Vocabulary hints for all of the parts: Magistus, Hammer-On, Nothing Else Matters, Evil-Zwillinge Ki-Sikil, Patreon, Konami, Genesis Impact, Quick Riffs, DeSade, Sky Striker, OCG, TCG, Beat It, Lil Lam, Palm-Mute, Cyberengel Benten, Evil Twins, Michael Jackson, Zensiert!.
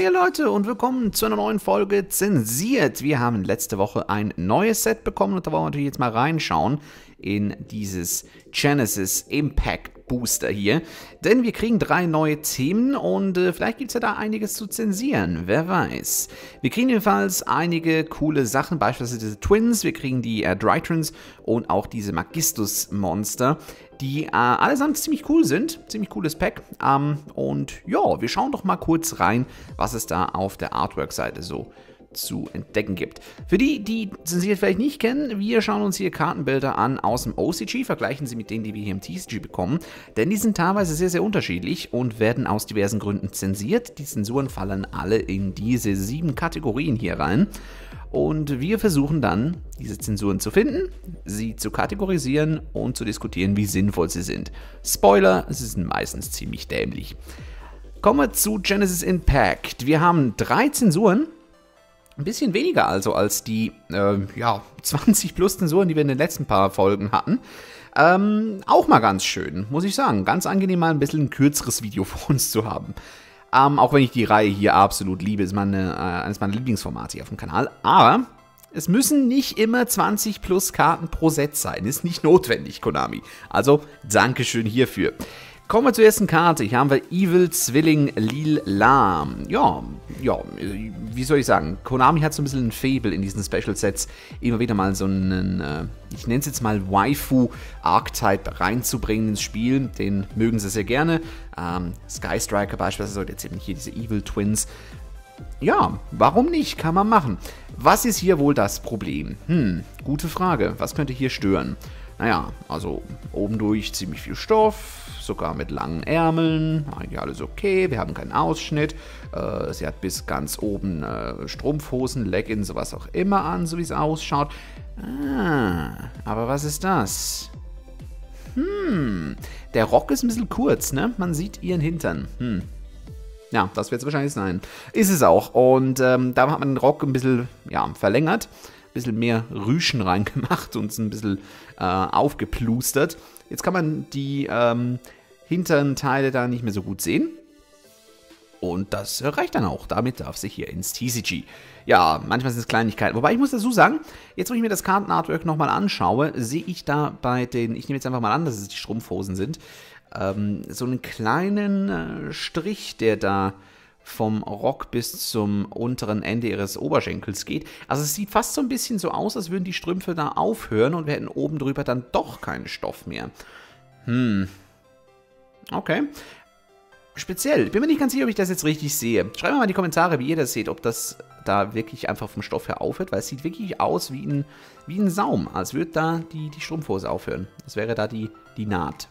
Hallo Leute und willkommen zu einer neuen Folge Zensiert. Wir haben letzte Woche ein neues Set bekommen und da wollen wir natürlich jetzt mal reinschauen in dieses Genesis Impact Booster hier. Denn wir kriegen drei neue Themen und vielleicht gibt es ja da einiges zu zensieren, wer weiß. Wir kriegen jedenfalls einige coole Sachen, beispielsweise diese Twins, wir kriegen die Dry Twins und auch diese Magistus Monster, die allesamt ziemlich cool sind, ziemlich cooles Pack. Und ja, wir schauen doch mal kurz rein, was es da auf der Artwork-Seite so zu entdecken gibt. Für die, die sie jetzt vielleicht nicht kennen, wir schauen uns hier Kartenbilder an aus dem OCG, vergleichen sie mit denen, die wir hier im TCG bekommen, denn die sind teilweise sehr, sehr unterschiedlich und werden aus diversen Gründen zensiert. Die Zensuren fallen alle in diese 7 Kategorien hier rein. Und wir versuchen dann, diese Zensuren zu finden, sie zu kategorisieren und zu diskutieren, wie sinnvoll sie sind. Spoiler, sie sind meistens ziemlich dämlich. Kommen wir zu Genesis Impact. Wir haben 3 Zensuren, ein bisschen weniger also als die 20 plus Zensuren, die wir in den letzten paar Folgen hatten. Auch mal ganz schön, muss ich sagen. Ganz angenehm, mal ein bisschen ein kürzeres Video vor uns zu haben. Auch wenn ich die Reihe hier absolut liebe, ist eines meiner Lieblingsformate hier auf dem Kanal. Aber es müssen nicht immer 20 plus Karten pro Set sein. Ist nicht notwendig, Konami. Also, Dankeschön hierfür. Kommen wir zur ersten Karte. Hier haben wir Evil-Zwilling Lil Lam. Ja, wie soll ich sagen? Konami hat so ein bisschen ein Faible in diesen Special Sets, immer wieder mal so einen, ich nenne es jetzt mal Waifu-Archetype reinzubringen ins Spiel. Den mögen sie sehr gerne. Sky Striker beispielsweise, jetzt eben hier diese Evil Twins. Ja, warum nicht? Kann man machen. Was ist hier wohl das Problem? Gute Frage. Was könnte hier stören? Naja, also oben durch ziemlich viel Stoff, sogar mit langen Ärmeln, eigentlich alles okay, wir haben keinen Ausschnitt, sie hat bis ganz oben Strumpfhosen, Leggings, was auch immer an, so wie es ausschaut. Aber was ist das? Der Rock ist ein bisschen kurz, ne? Man sieht ihren Hintern. Ja, das wird es wahrscheinlich sein. Ist es auch. Und da hat man den Rock ein bisschen verlängert, ein bisschen mehr Rüschen reingemacht und ein bisschen aufgeplustert. Jetzt kann man die hinteren Teile da nicht mehr so gut sehen. Und das reicht dann auch. Damit darf sie hier ins TCG. Ja, manchmal sind es Kleinigkeiten. Wobei ich muss dazu sagen, jetzt wo ich mir das Kartenartwork nochmal anschaue, sehe ich da bei den, ich nehme jetzt einfach mal an, dass es die Strumpfhosen sind, so einen kleinen Strich, der da vom Rock bis zum unteren Ende ihres Oberschenkels geht. Also es sieht fast so ein bisschen so aus, als würden die Strümpfe da aufhören und wir hätten oben drüber dann doch keinen Stoff mehr. Okay. Speziell. Ich bin mir nicht ganz sicher, ob ich das jetzt richtig sehe. Schreibt mir mal in die Kommentare, wie ihr das seht, ob das da wirklich einfach vom Stoff her aufhört, weil es sieht wirklich aus wie ein Saum, als würde da die Strumpfhose aufhören. Das wäre da die Naht.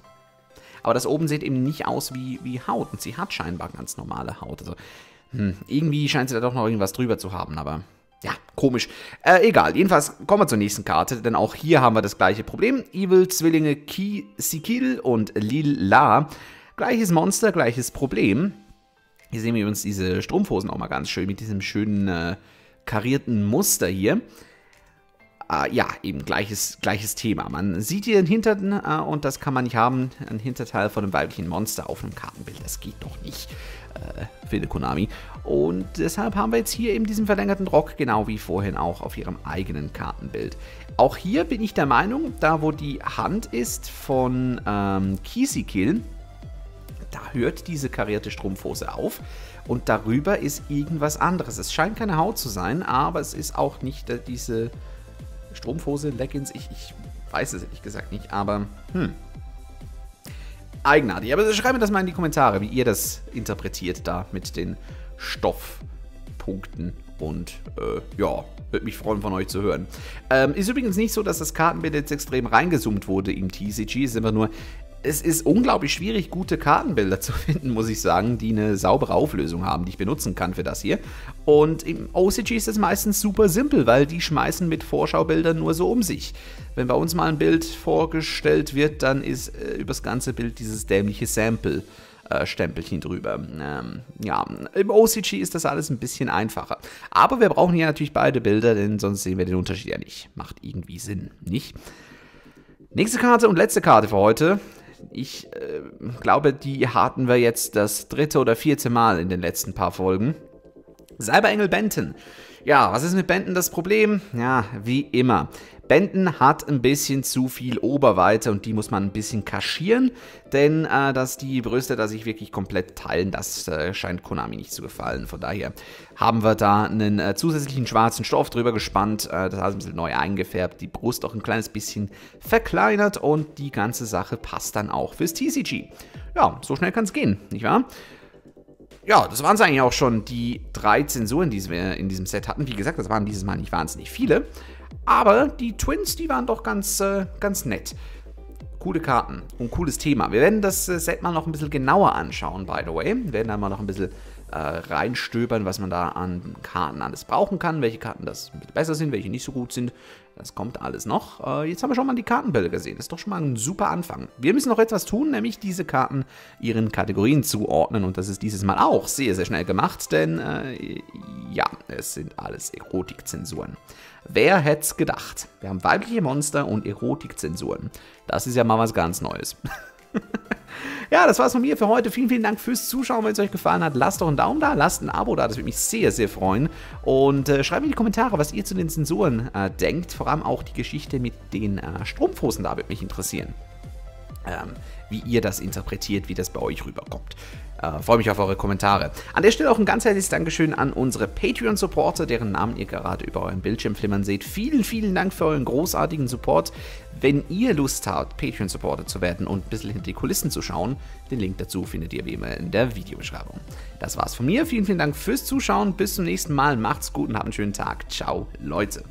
Aber das oben sieht eben nicht aus wie Haut. Und sie hat scheinbar ganz normale Haut. Also, irgendwie scheint sie da doch noch irgendwas drüber zu haben. Aber ja, komisch. Egal. Jedenfalls kommen wir zur nächsten Karte. Denn auch hier haben wir das gleiche Problem. Evil-Zwillinge Ki-Sikil und Lil La. Gleiches Monster, gleiches Problem. Hier sehen wir übrigens diese Strumpfhosen auch mal ganz schön. Mit diesem schönen karierten Muster hier. Ja, eben gleiches Thema. Man sieht hier den Hintern und das kann man nicht haben. Ein Hinterteil von einem weiblichen Monster auf einem Kartenbild. Das geht doch nicht, finde Konami. Und deshalb haben wir jetzt hier eben diesen verlängerten Rock, genau wie vorhin auch auf ihrem eigenen Kartenbild. Auch hier bin ich der Meinung, da wo die Hand ist von Ki-Sikil, da hört diese karierte Strumpfhose auf und darüber ist irgendwas anderes. Es scheint keine Haut zu sein, aber es ist auch nicht diese Strumpfhose, Leggings, ich weiß es ehrlich gesagt nicht, aber eigenartig. Aber schreibt mir das mal in die Kommentare, wie ihr das interpretiert da mit den Stoffpunkten und ja, würde mich freuen von euch zu hören. Ist übrigens nicht so, dass das Kartenbild jetzt extrem reingezoomt wurde im TCG, es ist einfach nur, es ist unglaublich schwierig, gute Kartenbilder zu finden, muss ich sagen, die eine saubere Auflösung haben, die ich benutzen kann für das hier. Und im OCG ist das meistens super simpel, weil die schmeißen mit Vorschaubildern nur so um sich. Wenn bei uns mal ein Bild vorgestellt wird, dann ist übers ganze Bild dieses dämliche Sample-Stempelchen drüber. Ja, im OCG ist das alles ein bisschen einfacher. Aber wir brauchen ja natürlich beide Bilder, denn sonst sehen wir den Unterschied ja nicht. Macht irgendwie Sinn, nicht? Nächste Karte und letzte Karte für heute. Ich glaube, die hatten wir jetzt das 3. oder 4. Mal in den letzten paar Folgen. Cyberengel Benten. Ja, was ist mit Benten das Problem? Ja, wie immer. Benten hat ein bisschen zu viel Oberweite und die muss man ein bisschen kaschieren, denn dass die Brüste da sich wirklich komplett teilen, das scheint Konami nicht zu gefallen. Von daher haben wir da einen zusätzlichen schwarzen Stoff drüber gespannt, das heißt ein bisschen neu eingefärbt, die Brust auch ein kleines bisschen verkleinert und die ganze Sache passt dann auch fürs TCG. Ja, so schnell kann es gehen, nicht wahr? Ja, das waren es eigentlich auch schon, die 3 Zensuren, die wir in diesem Set hatten. Wie gesagt, das waren dieses Mal nicht wahnsinnig viele. Aber die Twins, die waren doch ganz nett. Coole Karten und cooles Thema. Wir werden das Set mal noch ein bisschen genauer anschauen, by the way. Wir werden da mal noch ein bisschen reinstöbern, was man da an Karten alles brauchen kann. Welche Karten das besser sind, welche nicht so gut sind. Das kommt alles noch. Jetzt haben wir schon mal die Kartenbilder gesehen. Das ist doch schon mal ein super Anfang. Wir müssen noch etwas tun, nämlich diese Karten ihren Kategorien zuordnen. Und das ist dieses Mal auch sehr, sehr schnell gemacht, denn ja, es sind alles Erotikzensuren. Wer hätte es gedacht? Wir haben weibliche Monster und Erotikzensuren. Das ist ja mal was ganz Neues. Ja, das war's von mir für heute. Vielen, vielen Dank fürs Zuschauen. Wenn es euch gefallen hat, lasst doch einen Daumen da, lasst ein Abo da. Das würde mich sehr, sehr freuen. Und schreibt mir in die Kommentare, was ihr zu den Zensuren denkt. Vor allem auch die Geschichte mit den Strumpfhosen da würde mich interessieren. Wie ihr das interpretiert, wie das bei euch rüberkommt. Freue mich auf eure Kommentare. An der Stelle auch ein ganz herzliches Dankeschön an unsere Patreon-Supporter, deren Namen ihr gerade über euren Bildschirm flimmern seht. Vielen, vielen Dank für euren großartigen Support. Wenn ihr Lust habt, Patreon-Supporter zu werden und ein bisschen hinter die Kulissen zu schauen, den Link dazu findet ihr wie immer in der Videobeschreibung. Das war's von mir. Vielen, vielen Dank fürs Zuschauen. Bis zum nächsten Mal. Macht's gut und habt einen schönen Tag. Ciao, Leute.